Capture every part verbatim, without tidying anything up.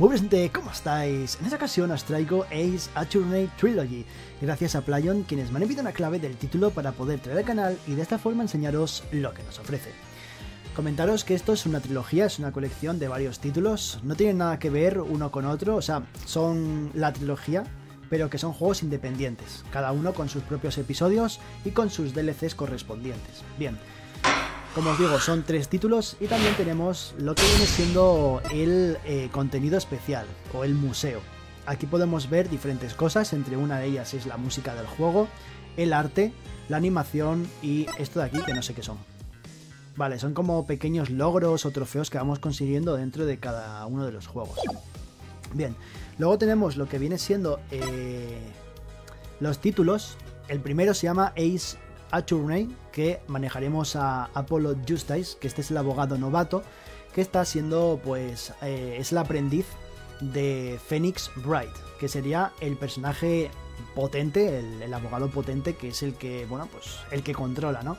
Muy bien, gente, ¿cómo estáis? En esta ocasión os traigo Ace Attorney Trilogy, gracias a Plaion, quienes me han enviado una clave del título para poder traer al canal y de esta forma enseñaros lo que nos ofrece. Comentaros que esto es una trilogía, es una colección de varios títulos, no tienen nada que ver uno con otro, o sea, son la trilogía, pero que son juegos independientes, cada uno con sus propios episodios y con sus D L Cs correspondientes. Bien. Como os digo, son tres títulos y también tenemos lo que viene siendo el eh, contenido especial o el museo. Aquí podemos ver diferentes cosas, entre una de ellas es la música del juego, el arte, la animación y esto de aquí que no sé qué son. Vale, son como pequeños logros o trofeos que vamos consiguiendo dentro de cada uno de los juegos. Bien, luego tenemos lo que viene siendo eh, los títulos. El primero se llama Ace Attorney, que manejaremos a Apollo Justice, que este es el abogado novato que está siendo, pues, eh, es el aprendiz de Phoenix Wright, que sería el personaje potente, el, el abogado potente, que es el que, bueno, pues, el que controla, ¿no?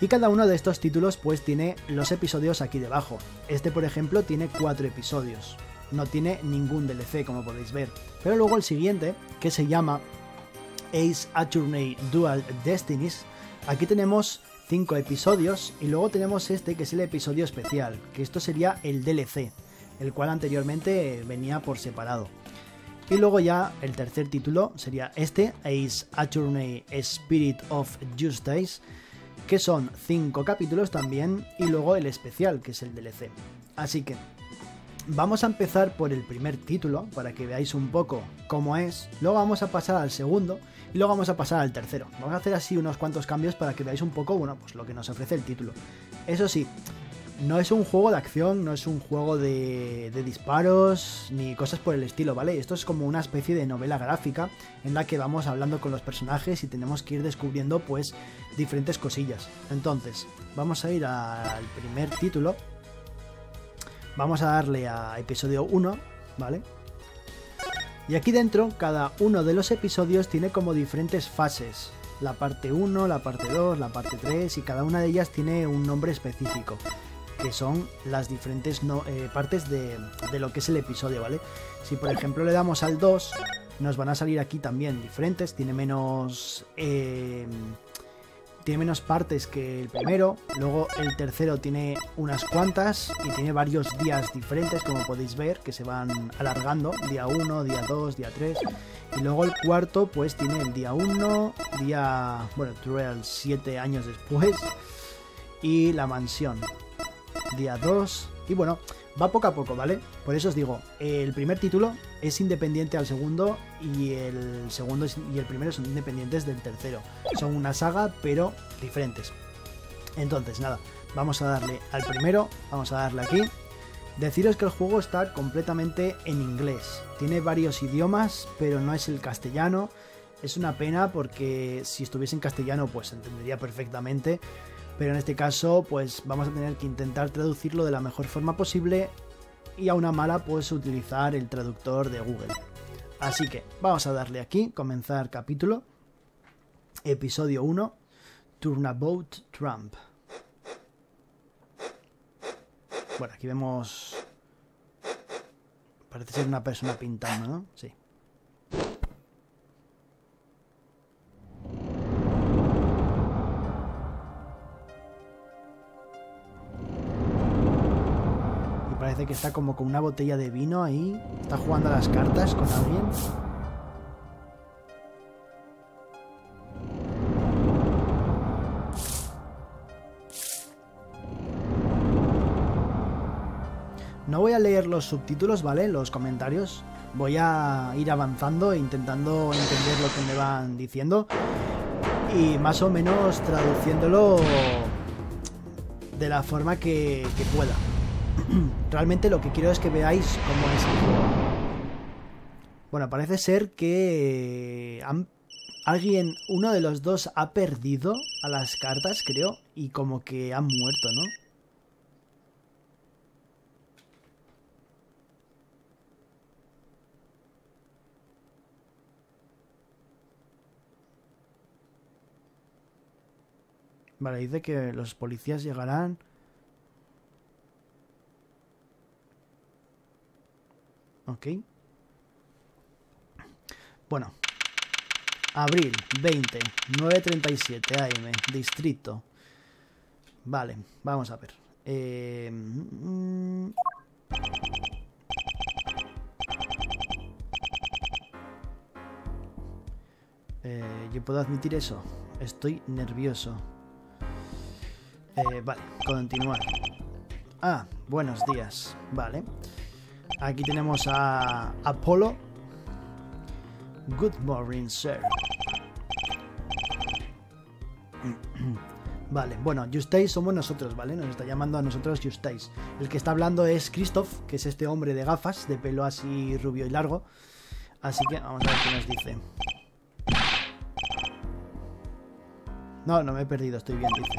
Y cada uno de estos títulos, pues, tiene los episodios aquí debajo. Este, por ejemplo, tiene cuatro episodios, no tiene ningún D L C, como podéis ver. Pero luego el siguiente, que se llama Ace Attorney Dual Destinies, aquí tenemos cinco episodios y luego tenemos este que es el episodio especial, que esto sería el D L C, el cual anteriormente venía por separado. Y luego ya el tercer título sería este, Ace Attorney Spirit of Justice, que son cinco capítulos también, y luego el especial, que es el D L C. Así que vamos a empezar por el primer título para que veáis un poco cómo es, luego vamos a pasar al segundo y luego vamos a pasar al tercero. Vamos a hacer así unos cuantos cambios para que veáis un poco, bueno, pues lo que nos ofrece el título. Eso sí, no es un juego de acción, no es un juego de, de disparos ni cosas por el estilo, ¿vale? Esto es como una especie de novela gráfica en la que vamos hablando con los personajes y tenemos que ir descubriendo, pues, diferentes cosillas. Entonces, vamos a ir al primer título. Vamos a darle a episodio uno, ¿vale? Y aquí dentro, cada uno de los episodios tiene como diferentes fases. La parte uno, la parte dos, la parte tres, y cada una de ellas tiene un nombre específico, que son las diferentes no, eh, partes de, de lo que es el episodio, ¿vale? Si por ejemplo le damos al dos, nos van a salir aquí también diferentes, tiene menos... Eh, tiene menos partes que el primero, luego el tercero tiene unas cuantas y tiene varios días diferentes, como podéis ver, que se van alargando, día uno, día dos, día tres, y luego el cuarto pues tiene el día uno, día, bueno, Truel siete años después, y la mansión, día dos, y bueno, va poco a poco, ¿vale? Por eso os digo, el primer título es independiente al segundo y el segundo y el primero son independientes del tercero. Son una saga, pero diferentes. Entonces, nada, vamos a darle al primero, vamos a darle aquí. Deciros que el juego está completamente en inglés. Tiene varios idiomas, pero no es el castellano. Es una pena porque si estuviese en castellano, pues se entendería perfectamente. Pero en este caso, pues vamos a tener que intentar traducirlo de la mejor forma posible y a una mala, pues utilizar el traductor de Google. Así que vamos a darle aquí, comenzar capítulo, episodio uno, Turnabout Trump. Bueno, aquí vemos... Parece ser una persona pintando, ¿no? Sí. Parece que está como con una botella de vino ahí. Está jugando a las cartas con alguien. No voy a leer los subtítulos, ¿vale? Los comentarios. Voy a ir avanzando e intentando entender lo que me van diciendo. Y más o menos traduciéndolo de la forma que, que pueda. Realmente lo que quiero es que veáis cómo es el juego. Bueno, parece ser que han, alguien, uno de los dos ha perdido a las cartas, creo, y como que han muerto, ¿no? Vale, dice que los policías llegarán... Ok. Bueno. Abril veinte, nueve treinta y siete A M, distrito. Vale, vamos a ver. Eh... Eh, yo puedo admitir eso. Estoy nervioso. Eh, vale, continuar. Ah, buenos días. Vale. Aquí tenemos a Apollo. Good morning, sir. Vale, bueno, Justice somos nosotros, ¿vale? Nos está llamando a nosotros Justice. El que está hablando es Kristoph, que es este hombre de gafas, de pelo así rubio y largo. Así que vamos a ver qué nos dice. No, no me he perdido, estoy bien, dice.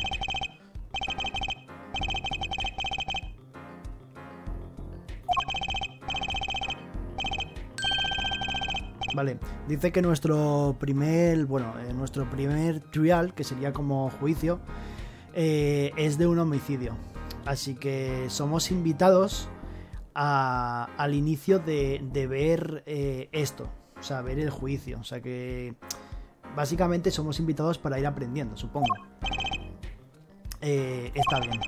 Vale, dice que nuestro primer, bueno, eh, nuestro primer trial, que sería como juicio, eh, es de un homicidio. Así que somos invitados a, al inicio de, de ver eh, esto, o sea, ver el juicio. O sea que básicamente somos invitados para ir aprendiendo, supongo. Eh, está bien.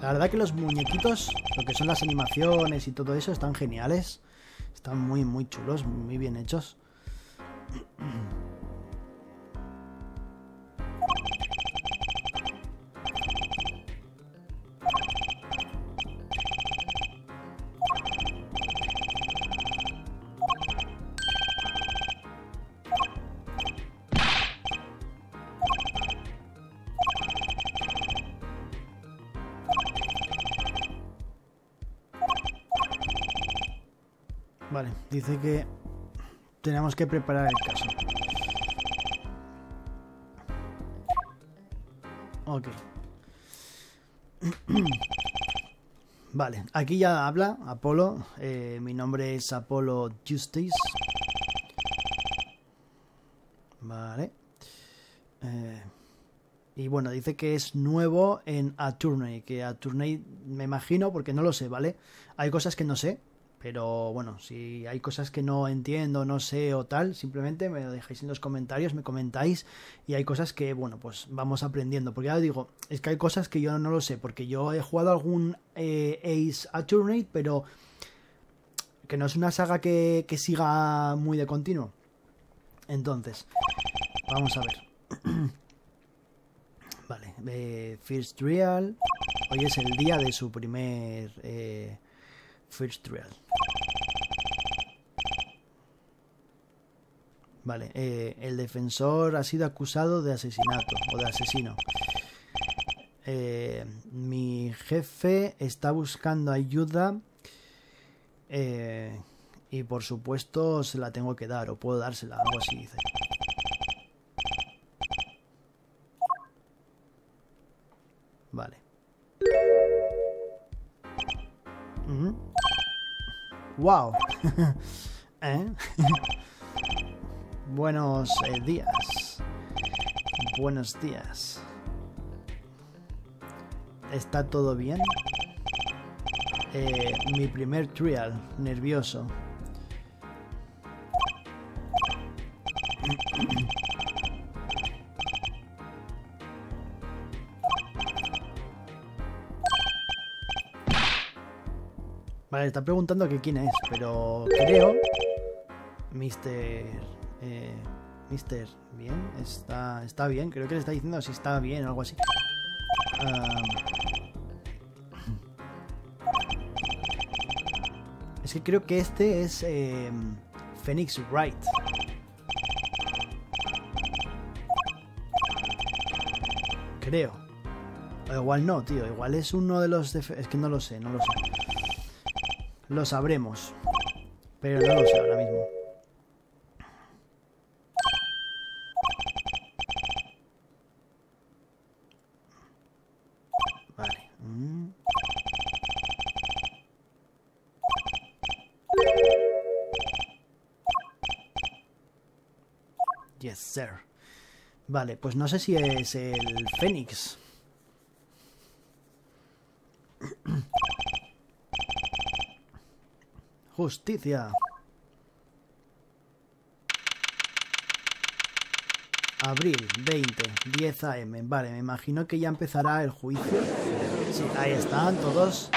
La verdad que los muñequitos, lo que son las animaciones y todo eso, están geniales. Están muy, muy chulos, muy bien hechos. Vale, dice que tenemos que preparar el caso. Ok. Vale, aquí ya habla Apollo. Eh, mi nombre es Apollo Justice. Vale. Eh, y bueno, dice que es nuevo en Attorney. Que Attorney me imagino, porque no lo sé, ¿vale? Hay cosas que no sé. Pero bueno, si hay cosas que no entiendo, no sé o tal, simplemente me lo dejáis en los comentarios, me comentáis. Y hay cosas que, bueno, pues vamos aprendiendo. Porque ya os digo, es que hay cosas que yo no lo sé. Porque yo he jugado algún eh, Ace Attorney, pero que no es una saga que, que siga muy de continuo. Entonces, vamos a ver. Vale, eh, First Trial. Hoy es el día de su primer... Eh, First Trial. Vale, eh, el defensor ha sido acusado de asesinato o de asesino. Eh, mi jefe está buscando ayuda eh, y por supuesto se la tengo que dar o puedo dársela, algo así dice. Vale. Uh-huh. Wow. ¿Eh? Buenos eh, días. Buenos días. ¿Está todo bien? Eh, mi primer trial. Nervioso. Vale, está preguntando que quién es, pero creo... Mister... Eh, Mister... Bien, está, está bien. Creo que le está diciendo si está bien o algo así. Uh, es que creo que este es... Eh, Phoenix Wright. Creo. O igual no, tío. Igual es uno de los... Es que no lo sé, no lo sé. Lo sabremos, pero no lo sé ahora mismo. Vale. Mm. Yes, sir. Vale, pues no sé si es el Fénix. Justicia. Abril veinte, diez a m Vale, me imagino que ya empezará el juicio. Sí, ahí están todos.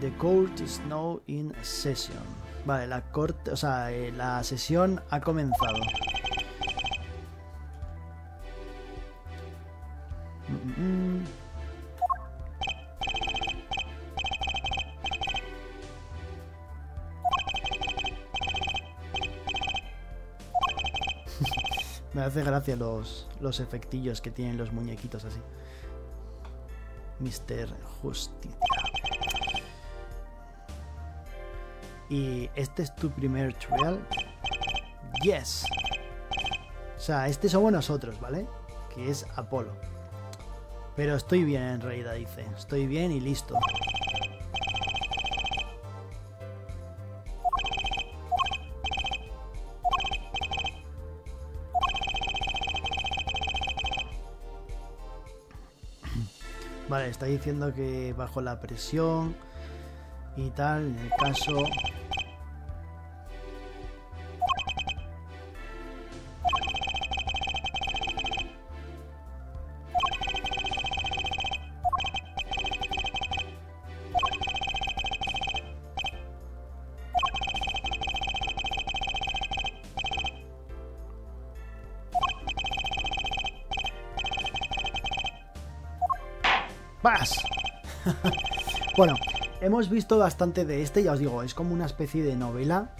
The court is now in session. Vale, la corte, o sea, eh, la sesión ha comenzado. Mm-mm. Me hace gracia los, los efectillos que tienen los muñequitos así. mister Justicia. ¿Y este es tu primer trial? Yes. O sea, este somos nosotros, ¿vale? Que es Apolo. Pero estoy bien en realidad, dice. Estoy bien y listo. Vale, está diciendo que bajo la presión y tal, en el caso... Bueno, hemos visto bastante de este, ya os digo, es como una especie de novela.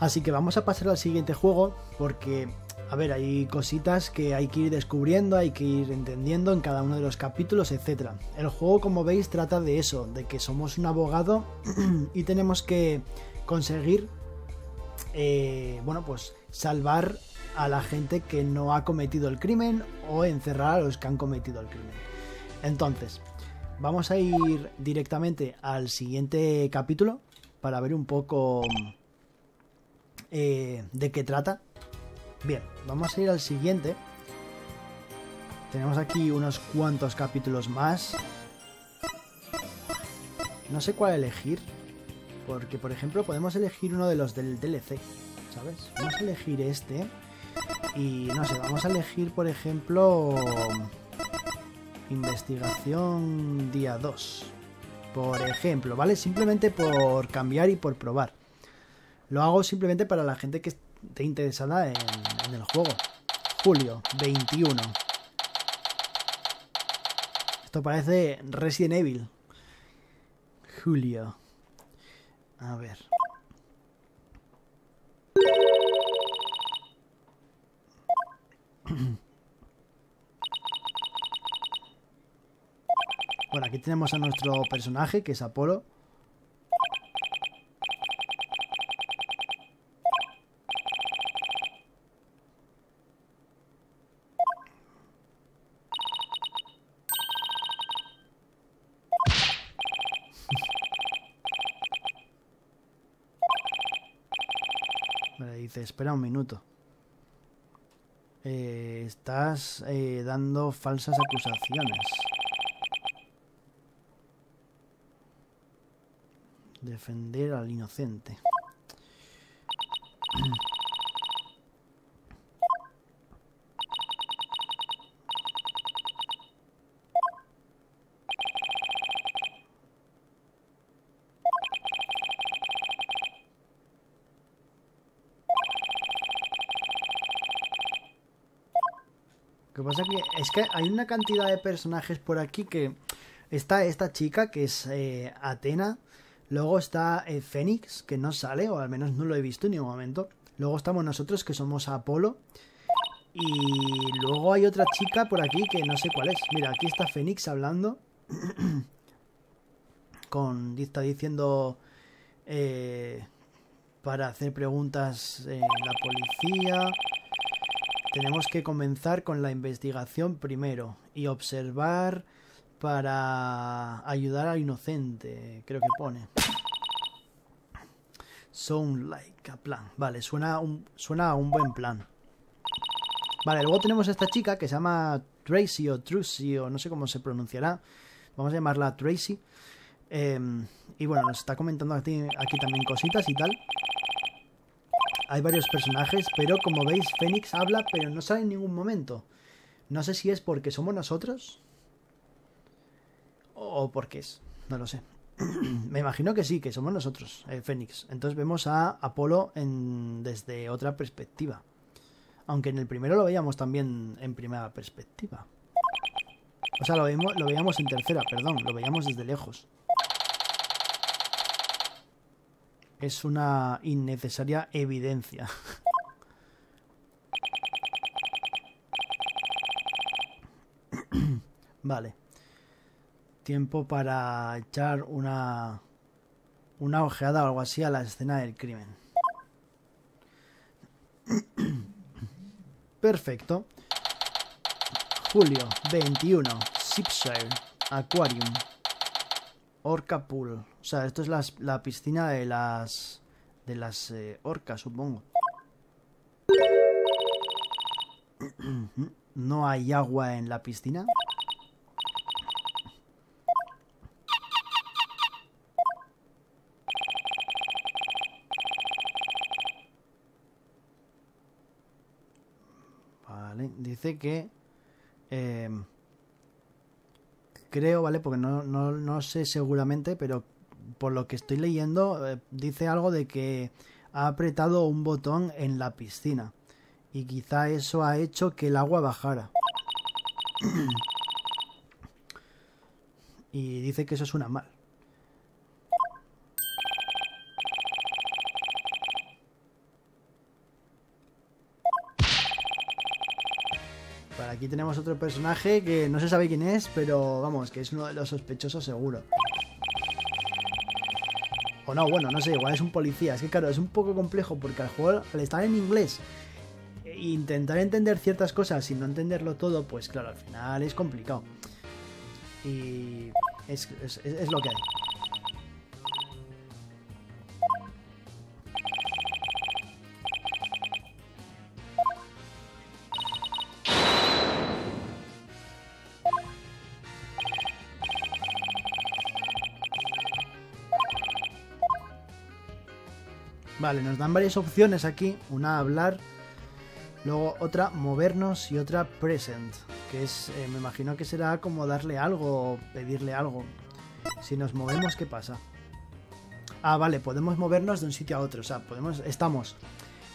Así que vamos a pasar al siguiente juego, porque, a ver, hay cositas que hay que ir descubriendo, hay que ir entendiendo en cada uno de los capítulos, etcétera. El juego, como veis, trata de eso, de que somos un abogado y tenemos que conseguir, eh, bueno, pues salvar a la gente que no ha cometido el crimen o encerrar a los que han cometido el crimen. Entonces... vamos a ir directamente al siguiente capítulo para ver un poco eh, de qué trata. Bien, vamos a ir al siguiente. Tenemos aquí unos cuantos capítulos más. No sé cuál elegir, porque por ejemplo podemos elegir uno de los del D L C, ¿sabes? Vamos a elegir este y no sé, vamos a elegir por ejemplo... investigación día dos, por ejemplo, ¿vale? Simplemente por cambiar y por probar. Lo hago simplemente para la gente que esté interesada en, en el juego. Julio veintiuno. Esto parece Resident Evil. Julio. A ver. Bueno, aquí tenemos a nuestro personaje, que es Apolo. Vale, dice, espera un minuto. Eh, estás eh, dando falsas acusaciones. Defender al inocente. Lo que pasa que es que hay una cantidad de personajes por aquí que... está esta chica que es eh, Athena. Luego está eh, Fénix, que no sale, o al menos no lo he visto en ningún momento. Luego estamos nosotros, que somos Apolo. Y luego hay otra chica por aquí que no sé cuál es. Mira, aquí está Fénix hablando. Con, está diciendo... Eh, para hacer preguntas en la policía... tenemos que comenzar con la investigación primero. Y observar... para ayudar al inocente, creo que pone. Sound like a plan. Vale, suena, un, suena a un buen plan. Vale, luego tenemos a esta chica que se llama Tracy o Trucy o no sé cómo se pronunciará. Vamos a llamarla Tracy. Eh, y bueno, nos está comentando aquí, aquí también cositas y tal. Hay varios personajes, pero como veis, Phoenix habla, pero no sale en ningún momento. No sé si es porque somos nosotros o porque es, no lo sé. Me imagino que sí, que somos nosotros, eh, Phoenix. Entonces vemos a Apollo en, desde otra perspectiva. Aunque en el primero lo veíamos también en primera perspectiva. O sea, lo veíamos, lo veíamos en tercera, perdón, lo veíamos desde lejos. Es una innecesaria evidencia. Vale. Tiempo para echar una una ojeada o algo así a la escena del crimen. Perfecto. Julio, veintiuno, Shipshire, Aquarium, Orca Pool. O sea, esto es la, la piscina de las de las eh, orcas, supongo. No hay agua en la piscina. Vale, dice que eh, creo, vale, porque no, no, no sé seguramente, pero por lo que estoy leyendo eh, dice algo de que ha apretado un botón en la piscina y quizá eso ha hecho que el agua bajara. Y dice que eso suena mal. Aquí tenemos otro personaje que no se sabe quién es, pero vamos, que es uno de los sospechosos seguro. O no, bueno, no sé, igual es un policía. Es que claro, es un poco complejo porque al juego, al estar en inglés, intentar entender ciertas cosas y no entenderlo todo, pues claro, al final es complicado. Y es, es, es lo que hay. Vale, nos dan varias opciones aquí, una hablar, luego otra movernos y otra present, que es, eh, me imagino que será como darle algo o pedirle algo. Si nos movemos, ¿qué pasa? Ah, vale, podemos movernos de un sitio a otro, o sea, podemos, estamos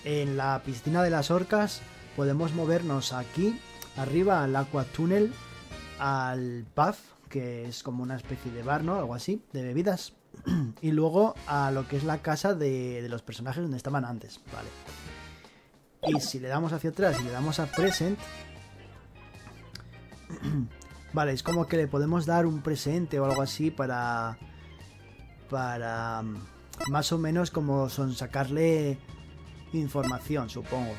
en la piscina de las orcas, podemos movernos aquí, arriba al aquatúnel, al pub, que es como una especie de bar, ¿no? Algo así, de bebidas. Y luego a lo que es la casa de, de los personajes donde estaban antes, vale. Y si le damos hacia atrás y si le damos a present, vale, es como que le podemos dar un presente o algo así para para más o menos como son sacarle información, supongo.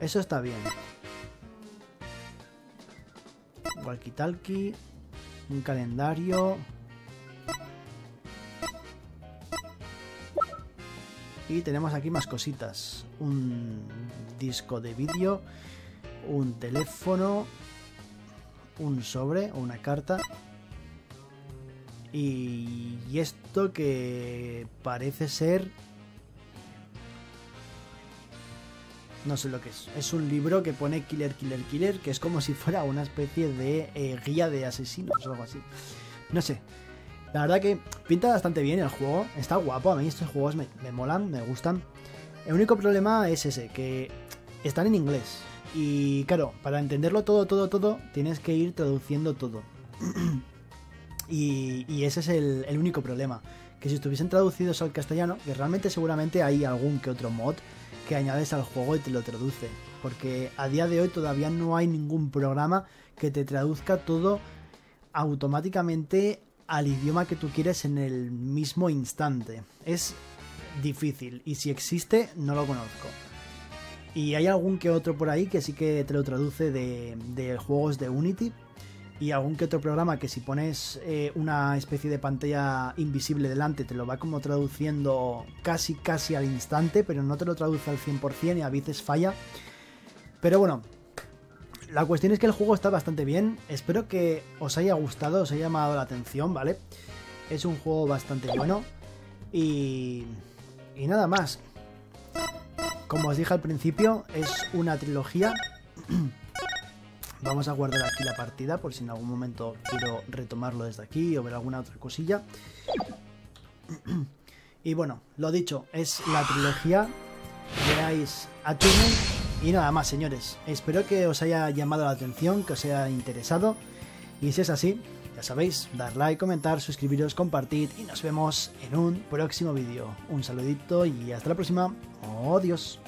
Eso está bien. Walkie-talkie, un calendario. Y tenemos aquí más cositas, un disco de vídeo, un teléfono, un sobre o una carta y esto que parece ser, no sé lo que es, es un libro que pone Killer, Killer, Killer, que es como si fuera una especie de eh, guía de asesinos o algo así, no sé. La verdad que pinta bastante bien el juego, está guapo, a mí estos juegos me, me molan, me gustan. El único problema es ese, que están en inglés. Y claro, para entenderlo todo, todo, todo, tienes que ir traduciendo todo. y, y ese es el, el único problema, que si estuviesen traducidos al castellano, que realmente seguramente hay algún que otro mod que añades al juego y te lo traduce. Porque a día de hoy todavía no hay ningún programa que te traduzca todo automáticamente al idioma que tú quieres en el mismo instante. Es difícil y si existe no lo conozco. Y hay algún que otro por ahí que sí que te lo traduce de, de juegos de Unity y algún que otro programa que si pones eh, una especie de pantalla invisible delante te lo va como traduciendo casi casi al instante, pero no te lo traduce al cien por cien y a veces falla. Pero bueno, la cuestión es que el juego está bastante bien, espero que os haya gustado, os haya llamado la atención, ¿vale? Es un juego bastante bueno y, y nada más. Como os dije al principio, es una trilogía. Vamos a guardar aquí la partida por si en algún momento quiero retomarlo desde aquí o ver alguna otra cosilla. Y bueno, lo dicho, es la trilogía de Ace Attorney. Y nada más, señores, espero que os haya llamado la atención, que os haya interesado. Y si es así, ya sabéis, dar like, comentar, suscribiros, compartid y nos vemos en un próximo vídeo. Un saludito y hasta la próxima. Adiós.